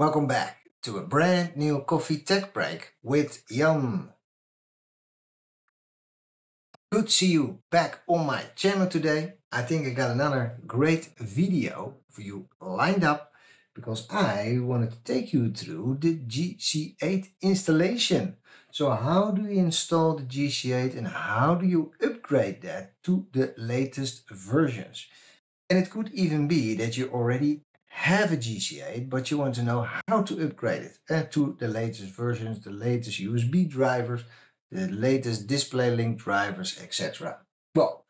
Welcome back to a brand new coffee tech break with Jan. Good to see you back on my channel today. I think I got another great video for you lined up because I wanted to take you through the GC8 installation. So how do you install the GC8 and how do you upgrade that to the latest versions? And it could even be that you already have a GC8, but you want to know how to upgrade it to the latest versions, the latest USB drivers, the latest DisplayLink drivers, etc. Well,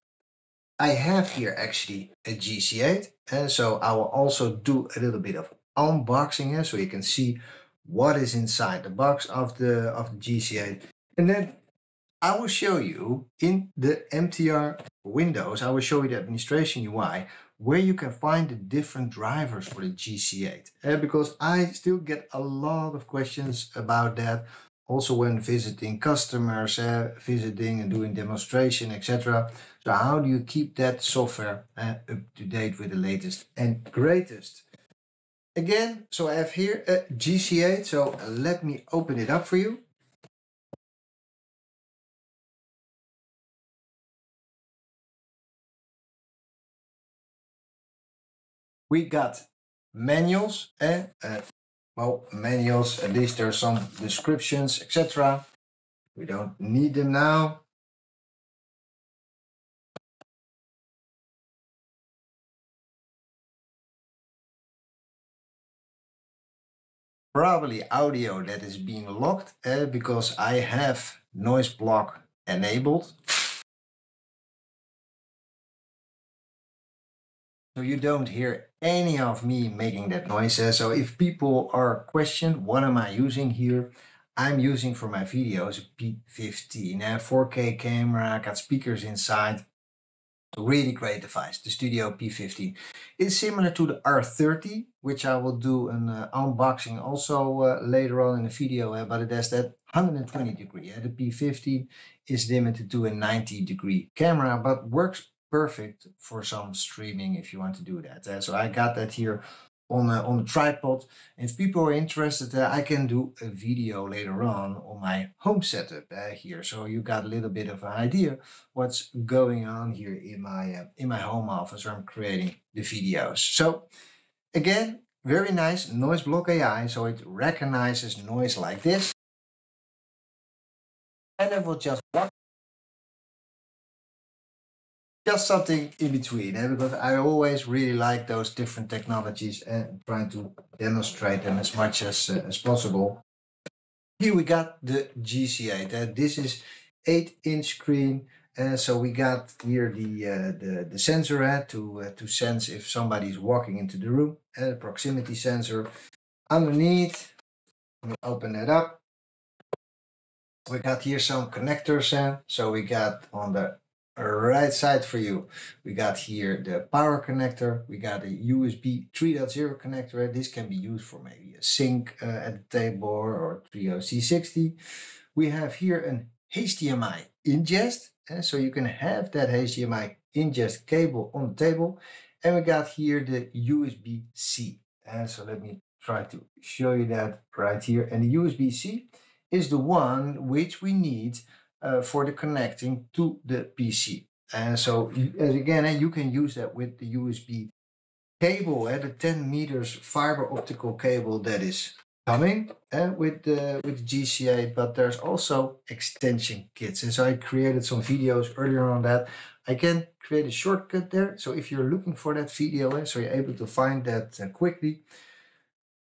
I have here actually a GC8, and so I will also do a little bit of unboxing here so you can see what is inside the box of the GC8. And then I will show you in the MTR windows, I will show you the administration UI, where you can find the different drivers for the GC8. Because I still get a lot of questions about that. Also when visiting customers, visiting and doing demonstration, etc. So how do you keep that software up to date with the latest and greatest? Again, so I have here a GC8. So let me open it up for you. We got manuals, manuals, at least there are some descriptions, etc. We don't need them now. Probably audio that is being locked because I have noise block enabled. So you don't hear any of me making that noise. So if people are questioned, what am I using here? I'm using for my videos a P15, 4K camera, got speakers inside. Really great device, the Studio P15. It's similar to the R30, which I will do an unboxing also later on in the video, but it has that 120 degree. The P15 is limited to a 90 degree camera, but works perfect for some streaming if you want to do that. So I got that here on the tripod. If people are interested, I can do a video later on my home setup here. So you got a little bit of an idea what's going on here in my home office where I'm creating the videos. So again, very nice noise block AI. So it recognizes noise like this. And it will just block. Just something in between, because I always really like those different technologies and trying to demonstrate them as much as possible. Here we got the GC8. This is 8-inch screen, so we got here the sensor to sense if somebody's walking into the room. Proximity sensor underneath. Let me open that up. We got here some connectors, so we got on the right side for you, we got here the power connector, we got a USB 3.0 connector. This can be used for maybe a sync at the table or Trio C60. We have here an HDMI ingest, so you can have that HDMI ingest cable on the table. And we got here the USB-C. So let me try to show you that right here. And the USB-C is the one which we need for the connecting to the PC. And so again, you can use that with the USB cable, the 10 meters fiber optical cable that is coming with GC8, but there's also extension kits. And so I created some videos earlier on that. I can create a shortcut there. So if you're looking for that video, so you're able to find that quickly.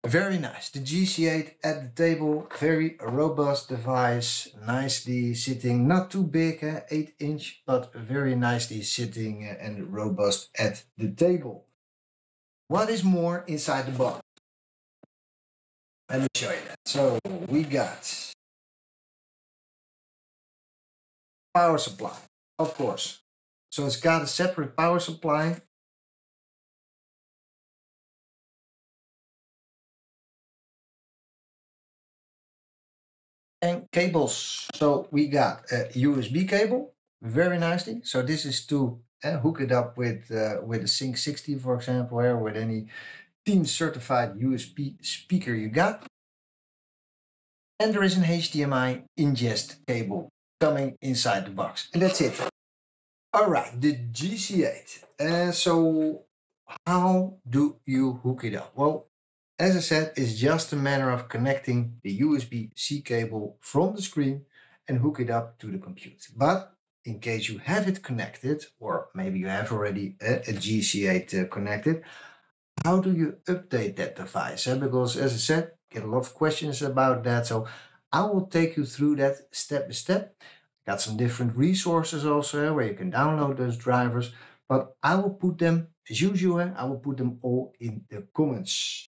Very nice. The GC8 at the table, very robust device, nicely sitting, not too big, 8-inch, but very nicely sitting and robust at the table. What is more inside the box? Let me show you that. So we got power supply, of course. So it's got a separate power supply. And cables, so we got a USB cable, very nicely. So this is to hook it up with a Sync 60, for example, or with any Team certified USB speaker you got. And there is an HDMI ingest cable coming inside the box. And that's it. Alright, the GC8. So how do you hook it up? Well, as I said, it's just a matter of connecting the USB-C cable from the screen and hook it up to the computer. But in case you have it connected, or maybe you have already a GC8 connected, how do you update that device? Because as I said, get a lot of questions about that. So I will take you through that step by step. I got some different resources also where you can download those drivers, but I will put them, as usual, I will put them all in the comments.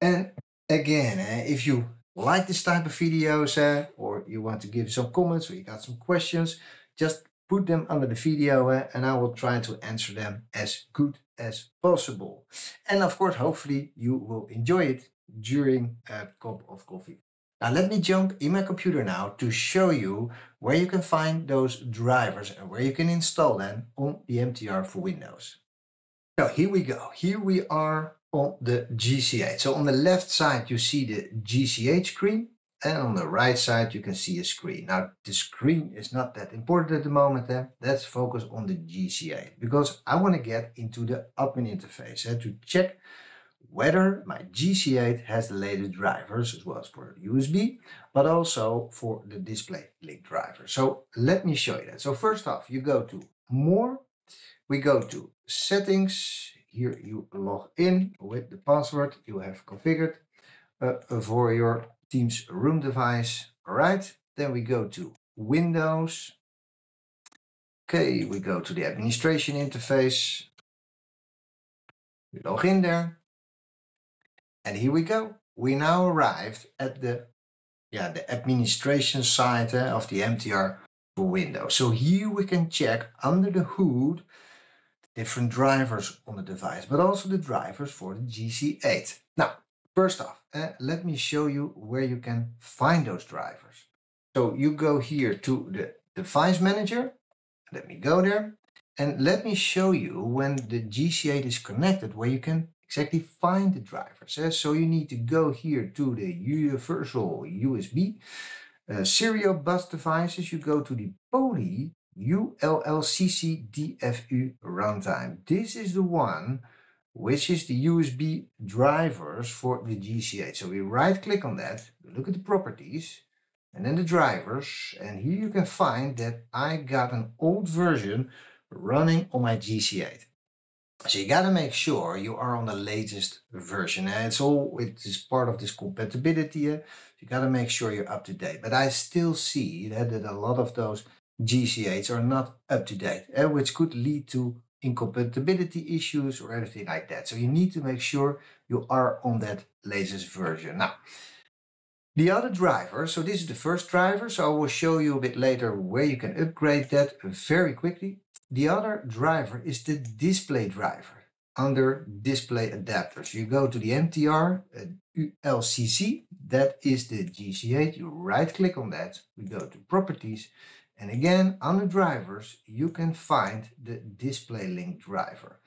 And again, if you like this type of videos or you want to give some comments or you got some questions, just put them under the video and I will try to answer them as good as possible. And of course, hopefully you will enjoy it during a cup of coffee. Now let me jump in my computer now to show you where you can find those drivers and where you can install them on the MTR for Windows. So here we go. Here we are on the GC8. So on the left side you see the GC8 screen. And on the right side you can see a screen. Now the screen is not that important at the moment. Let's focus on the GC8 because I want to get into the admin interface to check whether my GC8 has the latest drivers, as well as for USB, but also for the DisplayLink driver. So let me show you that. So first off, you go to More, we go to Settings. Here you log in with the password you have configured for your Teams room device. All right, then we go to Windows. Okay, we go to the administration interface. We log in there. And here we go. We now arrived at the administration side of the MTR for Windows. So here we can check under the hood different drivers on the device, but also the drivers for the GC8. Now, first off, let me show you where you can find those drivers. So you go here to the device manager. Let me go there. And let me show you when the GC8 is connected, where you can exactly find the drivers. So you need to go here to the universal USB serial bus devices. You go to the Poly ULLCCDFU runtime. This is the one which is the USB drivers for the GC8. So we right click on that, look at the properties and then the drivers. And here you can find that I got an old version running on my GC8. So you got to make sure you are on the latest version. It is part of this compatibility. You got to make sure you're up to date. But I still see that a lot of those GC8s are not up to date, which could lead to incompatibility issues or anything like that. So you need to make sure you are on that latest version. Now, the other driver, so this is the first driver. So I will show you a bit later where you can upgrade that very quickly. The other driver is the display driver under display adapters. You go to the MTR ULCC, that is the GC8. You right click on that, we go to properties, and again under drivers you can find the display link driver,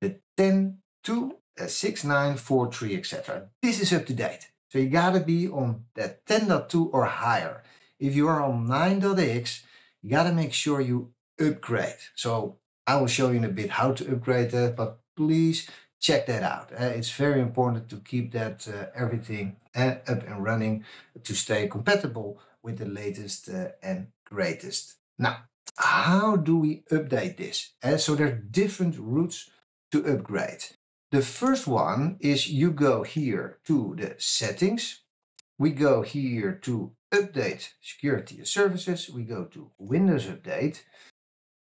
the 10.2, 69, 43, etc. This is up to date, so you gotta be on that 10.2 or higher. If you are on 9.x, you gotta make sure you upgrade. So I will show you in a bit how to upgrade that, but please check that out. It's very important to keep that everything up and running to stay compatible with the latest and greatest. Now, how do we update this? So there are different routes to upgrade. The first one is you go here to the settings. We go here to update security and services. We go to Windows Update.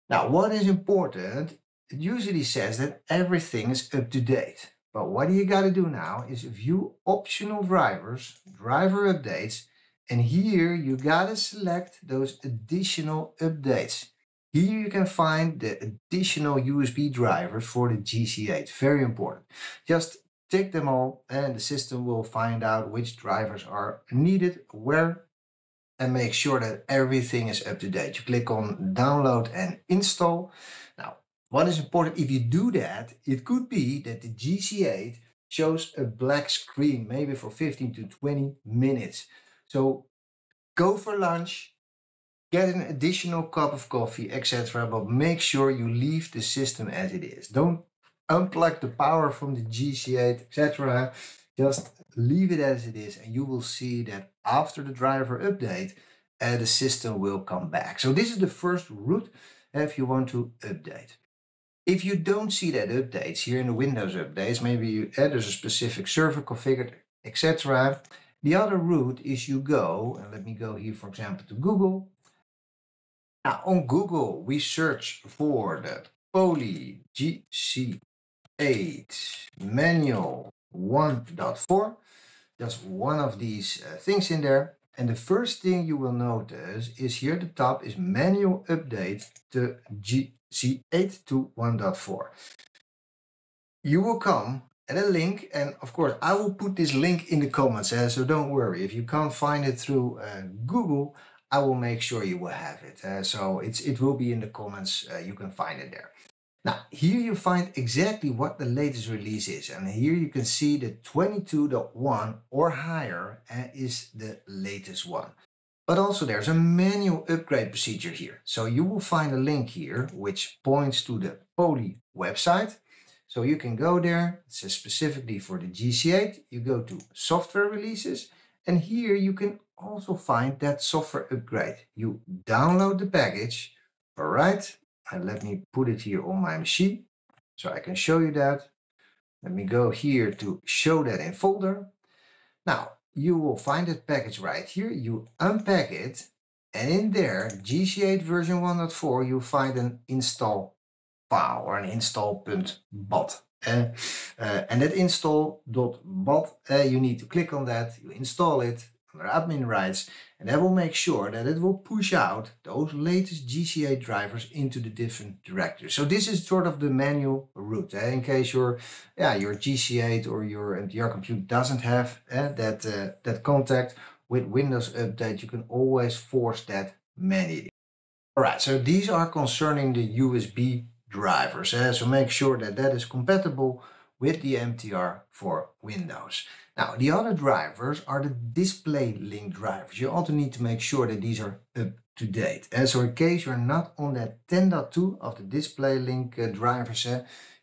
Now, what is important, it usually says that everything is up to date. But what you got to do now is view optional drivers, driver updates, and here you got to select those additional updates. Here you can find the additional USB drivers for the GC8. Very important. Just tick them all and the system will find out which drivers are needed, where, and make sure that everything is up to date. You click on download and install. Now, what is important, if you do that, it could be that the GC8 shows a black screen, maybe for 15 to 20 minutes. So go for lunch, get an additional cup of coffee, etc. But make sure you leave the system as it is. Don't unplug the power from the GC8, etc. Just leave it as it is, and you will see that after the driver update, the system will come back. So this is the first route if you want to update. If you don't see that updates here in the Windows updates, maybe you, there's a specific server configured, etc. The other route is you go, and let me go here, for example, to Google. Now on Google, we search for the Poly GC8 manual 1.4. That's one of these things in there. And the first thing you will notice is here at the top is manual update to GC8 to 1.4. You will come at a link, and of course I will put this link in the comments, so don't worry. If you can't find it through Google, I will make sure you will have it. So it will be in the comments, you can find it there. Now, here you find exactly what the latest release is, and here you can see that 22.1 or higher is the latest one. But also there's a manual upgrade procedure here. So you will find a link here which points to the Poly website. So you can go there, it says specifically for the GC8, you go to software releases, and here you can also find that software upgrade. You download the package, all right? And let me put it here on my machine so I can show you that. Let me go here to show that in folder. Now you will find that package right here. You unpack it, and in there, GC8 version 1.4, you find an install file or an install.bat. And that install.bat, you need to click on that, you install it under admin rights, and that will make sure that it will push out those latest GC8 drivers into the different directories. So this is sort of the manual route, in case your GC8 or your MTR computer doesn't have that contact with Windows Update. You can always force that manually. All right, so these are concerning the USB drivers, so make sure that that is compatible with the MTR for Windows. Now, the other drivers are the DisplayLink drivers. You also need to make sure that these are up to date. And so in case you're not on that 10.2 of the DisplayLink drivers,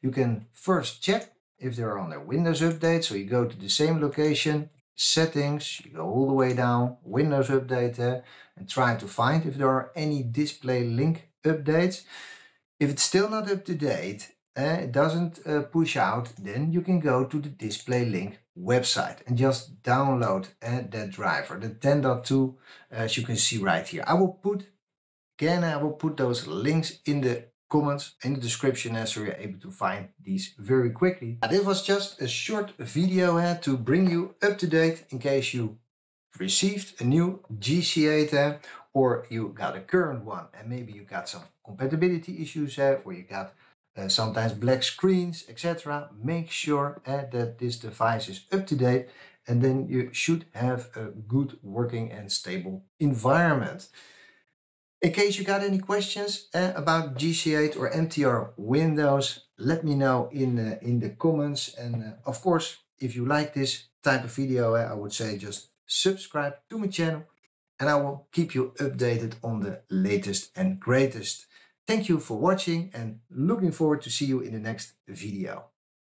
you can first check if they're on their Windows Update. So you go to the same location, settings, you go all the way down, Windows Update, and try to find if there are any DisplayLink updates. If it's still not up to date, it doesn't push out, then you can go to the DisplayLink website and just download that driver, the 10.2, as you can see right here. I will put those links in the comments, in the description, so you're able to find these very quickly. Now, this was just a short video to bring you up to date in case you received a new GC8 or you got a current one and maybe you got some compatibility issues or you got sometimes black screens, etc. Make sure that this device is up to date, and then you should have a good working and stable environment. In case you got any questions about GC8 or MTR Windows, let me know in the comments. And of course, if you like this type of video, I would say just subscribe to my channel, and I will keep you updated on the latest and greatest. Thank you for watching, and looking forward to see you in the next video.